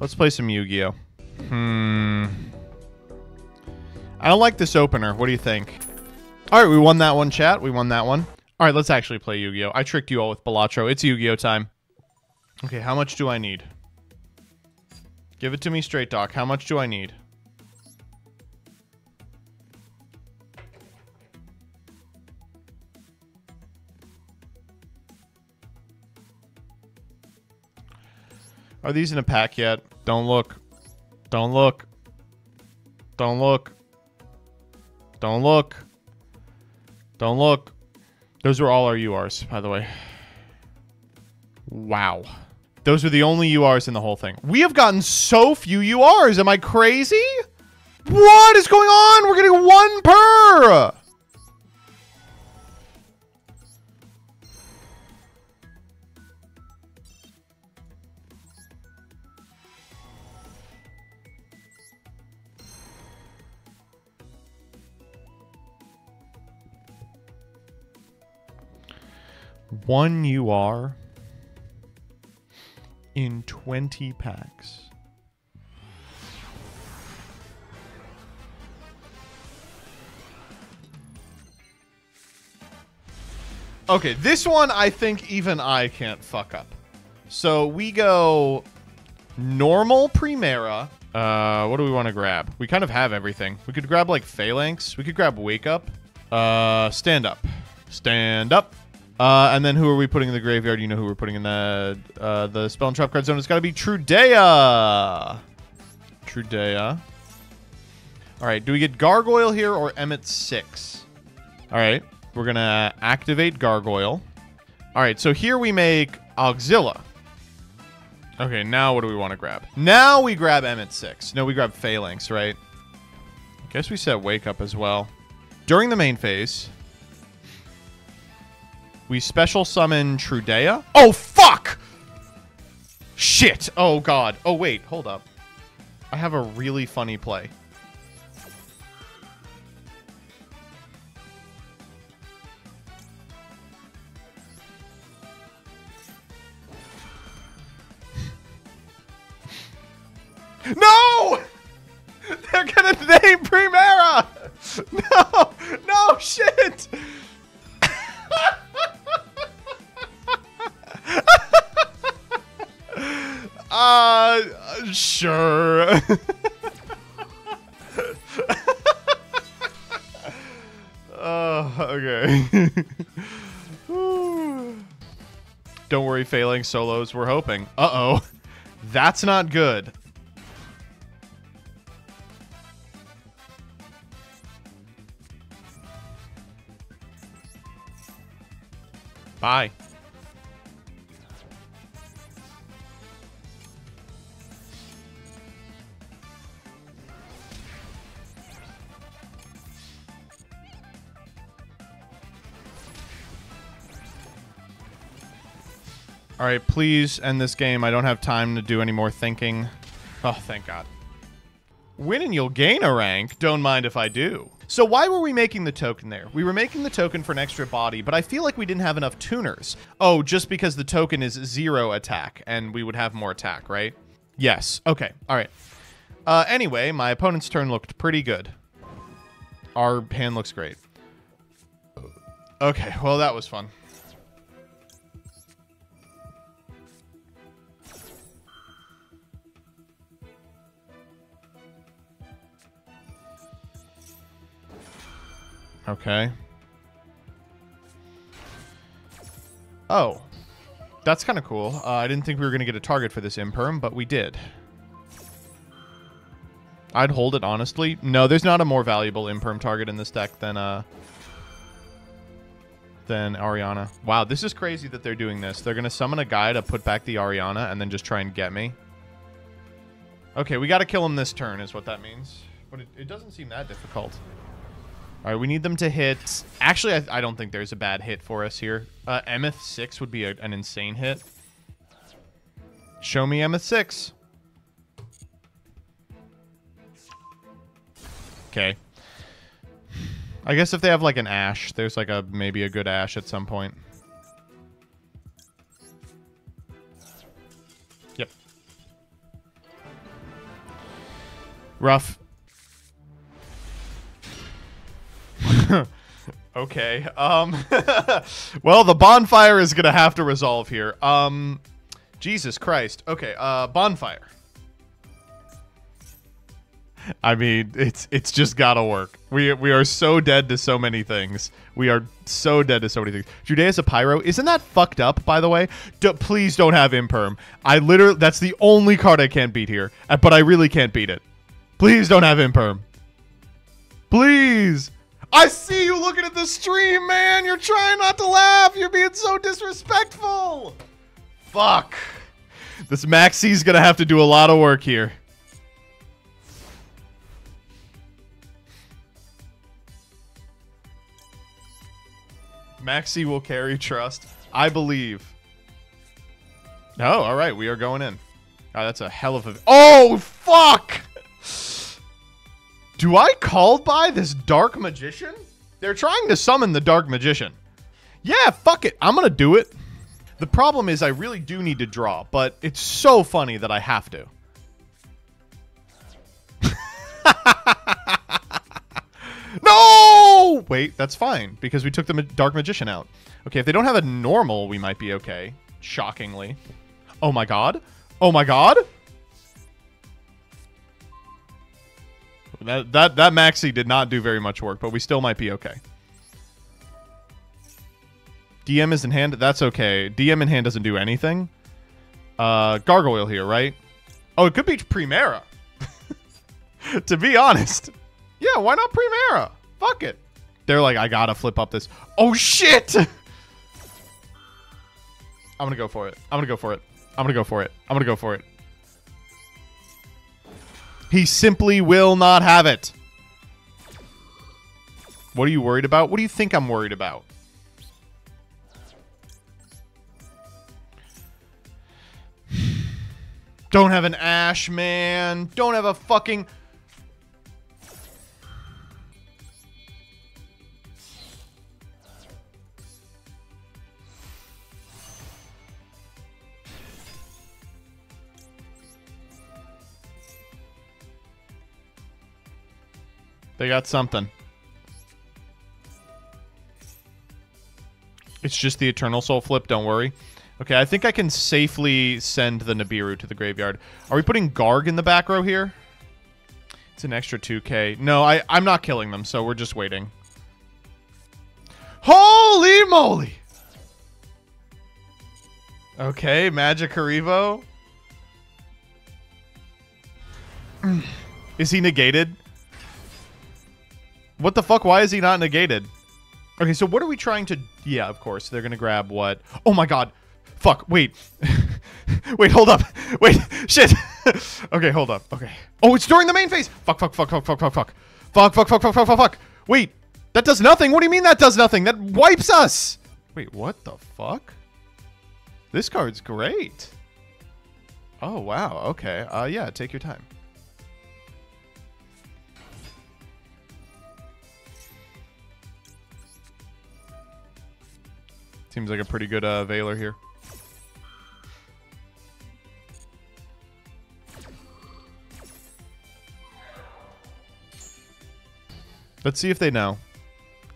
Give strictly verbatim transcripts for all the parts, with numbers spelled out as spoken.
Let's play some Yu-Gi-Oh. Hmm. I don't like this opener. What do you think? All right, we won that one, chat. We won that one. All right, let's actually play Yu-Gi-Oh. I tricked you all with Balatro. It's Yu-Gi-Oh time. Okay, how much do I need? Give it to me straight, Doc. How much do I need? Are these in a pack yet? Don't look. Don't look. Don't look. Don't look. Don't look. Those were all our U Rs, by the way. Wow. Those were the only U Rs in the whole thing. We have gotten so few U Rs. Am I crazy? What is going on? We're getting one per. One U R in twenty packs. Okay, this one I think even I can't fuck up. So we go normal Primera. Uh, what do we want to grab? We kind of have everything. We could grab like Phalanx. We could grab Wake Up. Uh, Stand Up. Stand Up. Uh, and then who are we putting in the graveyard? You know who we're putting in the uh, the spell and trap card zone. It's got to be Trudea. Trudea. All right. Do we get Gargoyle here or Emmett six? All right. We're going to activate Gargoyle. All right. So here we make Auxilia. Okay. Now what do we want to grab? Now we grab Emmett six. No, we grab Phalanx, right? I guess we set Wake Up as well. During the main phase... we special summon Trudea. Oh, fuck! Shit! Oh, God. Oh, wait. Hold up. I have a really funny play. No! They're gonna name Primera! No! No, shit! Uh, sure. uh, okay. Don't worry, failing solos, we're hoping. Uh-oh. That's not good. Bye. All right, please end this game. I don't have time to do any more thinking. Oh, thank God. Win and you'll gain a rank. Don't mind if I do. So why were we making the token there? We were making the token for an extra body, but I feel like we didn't have enough tuners. Oh, just because the token is zero attack and we would have more attack, right? Yes. Okay. All right. Uh, anyway, my opponent's turn looked pretty good. Our hand looks great. Okay. Well, that was fun. Okay. Oh. That's kind of cool. Uh, I didn't think we were going to get a target for this Imperm, but we did. I'd hold it, honestly. No, there's not a more valuable Imperm target in this deck than, uh, than Ariana. Wow, this is crazy that they're doing this. They're going to summon a guy to put back the Ariana and then just try and get me. Okay, we got to kill him this turn is what that means. But it, it doesn't seem that difficult. All right, we need them to hit... Actually, I, I don't think there's a bad hit for us here. Uh, Emmett six would be a, an insane hit. Show me Emmett six. Okay. I guess if they have, like, an Ash, there's, like, a maybe a good Ash at some point. Yep. Rough. Okay. Um, well, the bonfire is going to have to resolve here. Um, Jesus Christ. Okay, uh, bonfire. I mean, it's it's just gotta work. We we are so dead to so many things. We are so dead to so many things. Judea's a pyro. Isn't that fucked up, by the way? D please don't have Imperm. I literally... That's the only card I can't beat here. But I really can't beat it. Please don't have Imperm. Please. I see you looking at the stream, man. You're trying not to laugh. You're being so disrespectful. Fuck. This Maxi's gonna have to do a lot of work here. Maxi will carry trust, I believe. Oh, all right. We are going in. Oh, that's a hell of a... Oh, fuck! Do I called by this Dark Magician? They're trying to summon the Dark Magician. Yeah, fuck it. I'm going to do it. The problem is I really do need to draw, but it's so funny that I have to. No! Wait, that's fine, because we took the Dark Magician out. Okay, if they don't have a normal, we might be okay. Shockingly. Oh my god. Oh my god. That, that, that Maxi did not do very much work, but we still might be okay. D M is in hand. That's okay. D M in hand doesn't do anything. Uh, Gargoyle here, right? Oh, it could be Primera. To be honest. Yeah, why not Primera? Fuck it. They're like, I gotta flip up this. Oh, shit! I'm gonna go for it. I'm gonna go for it. I'm gonna go for it. I'm gonna go for it. He simply will not have it. What are you worried about? What do you think I'm worried about? Don't have an Ash, man. Don't have a fucking... They got something. It's just the Eternal Soul flip, don't worry. Okay, I think I can safely send the Nibiru to the graveyard. Are we putting Garg in the back row here? It's an extra two K. No, I, I'm not killing them, so we're just waiting. Holy moly! Okay, Magikuriboh. Is he negated? What the fuck? Why is he not negated? Okay, so what are we trying to... Yeah, of course. They're going to grab what? Oh, my God. Fuck. Wait. Wait, hold up. Wait. Shit. Okay, hold up. Okay. Oh, it's during the main phase. Fuck, fuck, fuck, fuck, fuck, fuck, fuck. Fuck, fuck, fuck, fuck, fuck, fuck, fuck. Wait. That does nothing. What do you mean that does nothing? That wipes us. Wait, what the fuck? This card's great. Oh, wow. Okay. Uh, yeah, take your time. Seems like a pretty good uh, Veiler here. Let's see if they know.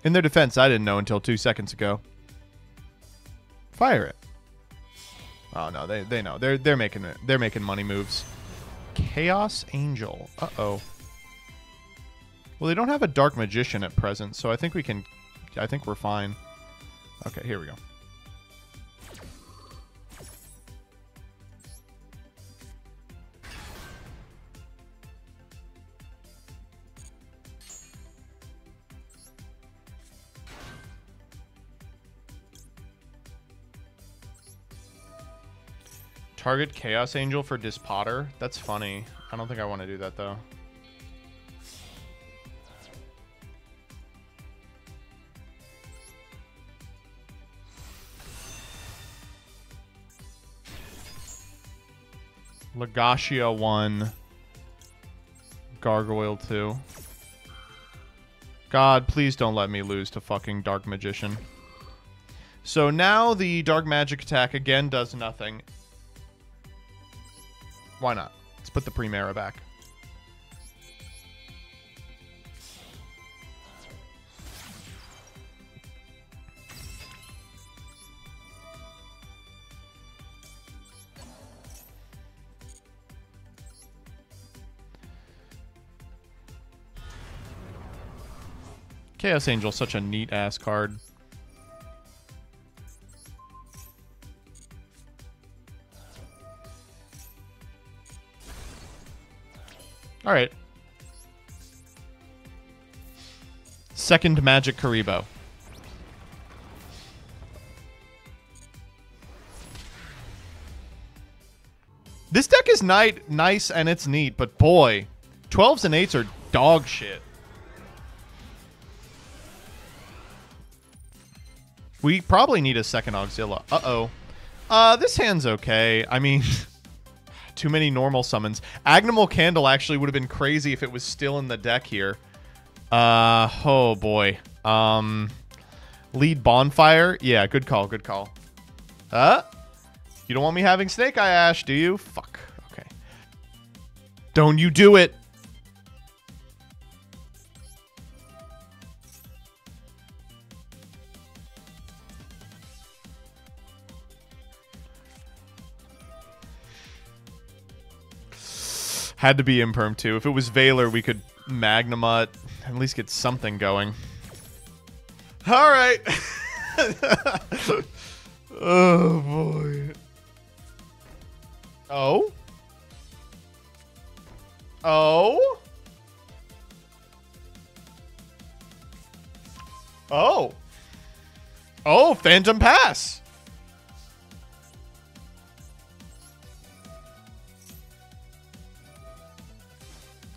In their defense, I didn't know until two seconds ago. Fire it. Oh no, they they know. They're they're making it. They're making money moves. Chaos Angel. Uh oh. Well, they don't have a Dark Magician at present, so I think we can. I think we're fine. Okay, here we go. Target Chaos Angel for Dis Pater. That's funny. I don't think I want to do that, though. Legacia one. Gargoyle two. God, please don't let me lose to fucking Dark Magician. So now the Dark Magic attack again does nothing. Why not? Let's put the Primera back. Chaos Angel, such a neat ass card. All right. Second Magikuriboh. This deck is night, nice and it's neat, but boy, twelves and eights are dog shit. We probably need a second Auxilia. Uh-oh. Uh, this hand's okay. I mean, too many normal summons. Agnamal Candle actually would have been crazy if it was still in the deck here. Uh, oh boy. Um, Lead Bonfire. Yeah, good call, good call. Uh, you don't want me having Snake Eye Ash, do you? Fuck. Okay. Don't you do it. Had to be Imperm too. If it was Veiler, we could Magnum it, at least get something going. All right. Oh boy. Oh. Oh. Oh. Oh, Phantom Pass.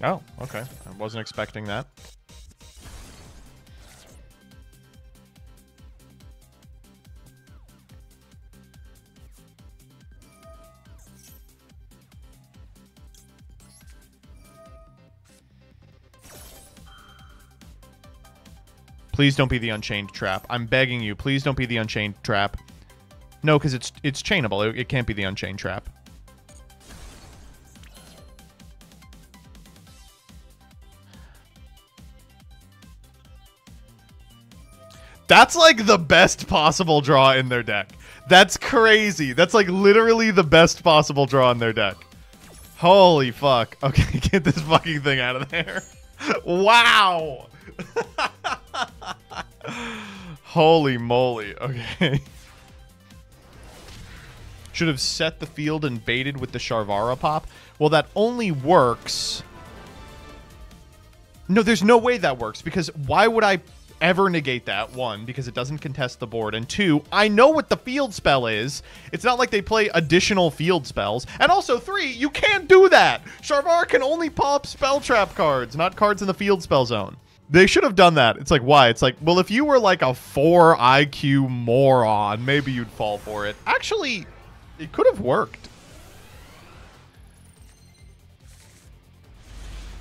Oh, okay. I wasn't expecting that. Please don't be the Unchained Trap. I'm begging you. Please don't be the Unchained Trap. No, because it's it's chainable. It, it can't be the Unchained Trap. That's like the best possible draw in their deck. That's crazy. That's like literally the best possible draw in their deck. Holy fuck. Okay, get this fucking thing out of there. Wow. Holy moly. Okay. Should have set the field and baited with the Sharvara pop. Well, that only works. No, there's no way that works because why would I ever negate that? One, because it doesn't contest the board, and two, I know what the field spell is. It's not like they play additional field spells. And also three, you can't do that. Charvar can only pop spell trap cards, not cards in the field spell zone. They should have done that. It's like, why? It's like, well, if you were like a four I Q moron, maybe you'd fall for it. Actually, it could have worked.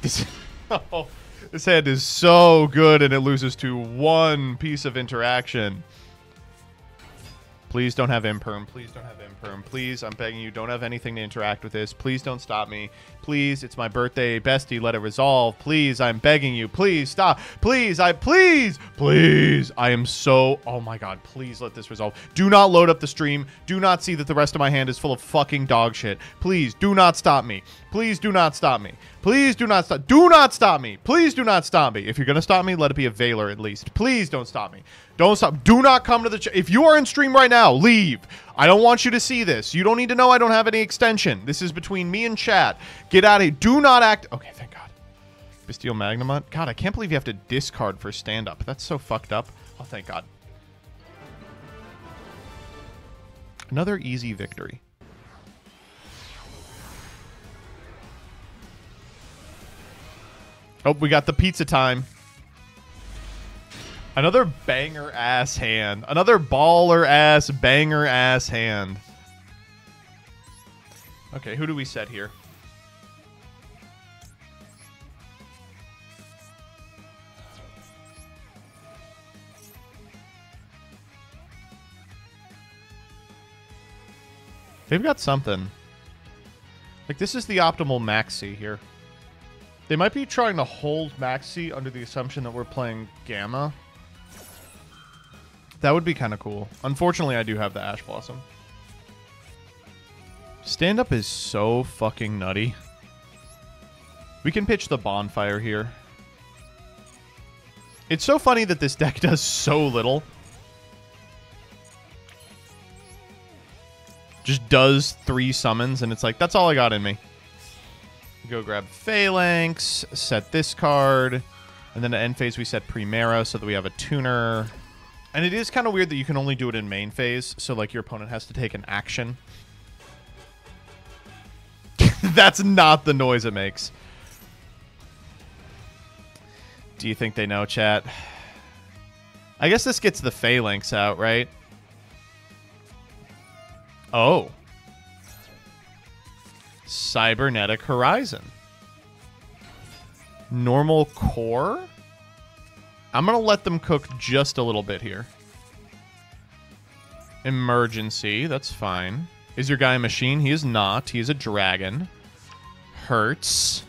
This oh. This hand is so good, and it loses to one piece of interaction. Please don't have Imperm. Please don't have Imperm. Please, I'm begging you, don't have anything to interact with this. Please don't stop me. Please, it's my birthday. Bestie, let it resolve. Please, I'm begging you. Please, stop. Please, I, please, please. I am so, oh my god, please let this resolve. Do not load up the stream. Do not see that the rest of my hand is full of fucking dog shit. Please, do not stop me. Please do not stop me. Please do not stop. Do not stop me. Please do not stop me. If you're going to stop me, let it be a Veiler at least. Please don't stop me. Don't stop. Do not come to the chat. If you are in stream right now, leave. I don't want you to see this. You don't need to know I don't have any extension. This is between me and chat. Get out of here. Do not act. Okay, thank God. Bastille Magnum. God, I can't believe you have to discard for Stand Up. That's so fucked up. Oh, thank God. Another easy victory. Oh, we got the pizza time. Another banger-ass hand. Another baller-ass, banger-ass hand. Okay, who do we set here? They've got something. Like, this is the optimal Maxi here. They might be trying to hold Maxi under the assumption that we're playing Gamma. That would be kind of cool. Unfortunately, I do have the Ash Blossom. Stand Up is so fucking nutty. We can pitch the Bonfire here. It's so funny that this deck does so little. Just does three summons, and it's like, that's all I got in me. Go grab Phalanx, set this card, and then at end phase we set Primera so that we have a tuner. And it is kind of weird that you can only do it in main phase, so like your opponent has to take an action. That's not the noise it makes. Do you think they know, chat? I guess this gets the Phalanx out, right? Oh. Cybernetic Horizon. Normal core? I'm going to let them cook just a little bit here. Emergency. That's fine. Is your guy a machine? He is not. He is a dragon. Hertz.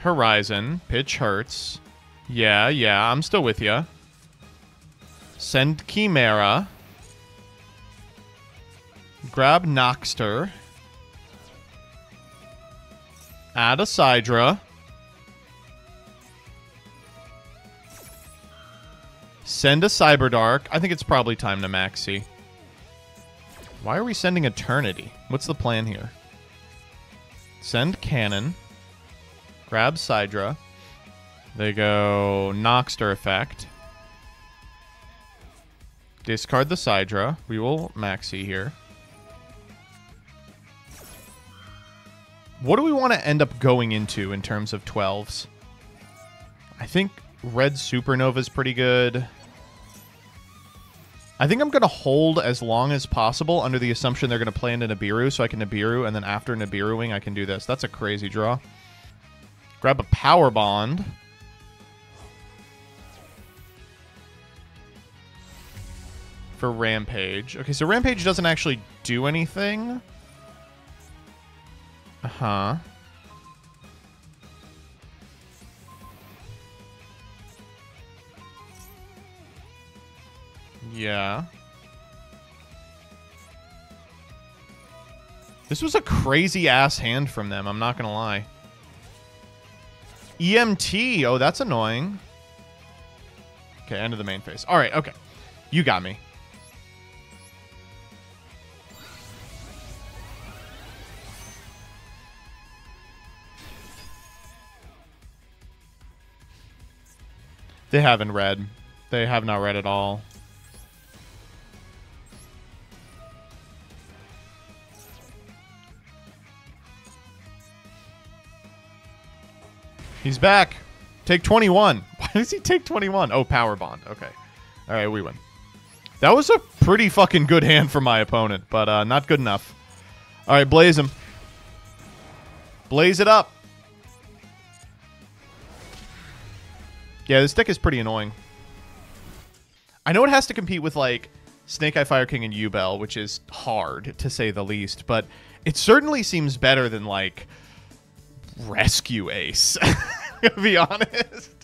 Horizon. Pitch Hertz. Yeah, yeah. I'm still with you. Send Chimera. Grab Noxter. Add a Sidra. Send a Cyberdark. I think it's probably time to Maxi. Why are we sending Eternity? What's the plan here? Send Cannon. Grab Sidra. They go Noxter effect. Discard the Sidra. We will Maxi here. What do we want to end up going into in terms of twelves? I think Red Supernova is pretty good. I think I'm going to hold as long as possible under the assumption they're going to play into Nibiru, so I can Nibiru, and then after Nibiruing, I can do this. That's a crazy draw. Grab a Power Bond. For Rampage. Okay, so Rampage doesn't actually do anything. Uh-huh. Yeah. This was a crazy-ass hand from them, I'm not gonna lie. E M T! Oh, that's annoying. Okay, end of the main phase. Alright, okay. You got me. They haven't read. They have not read at all. He's back. Take twenty-one. Why does he take twenty-one? Oh, Power Bond. Okay. All right, we win. That was a pretty fucking good hand for my opponent, but uh, not good enough. All right, blaze him. Blaze it up. Yeah, this deck is pretty annoying. I know it has to compete with, like, Snake Eye Fire King and Ubel, which is hard, to say the least, but it certainly seems better than, like, Rescue Ace, to be honest.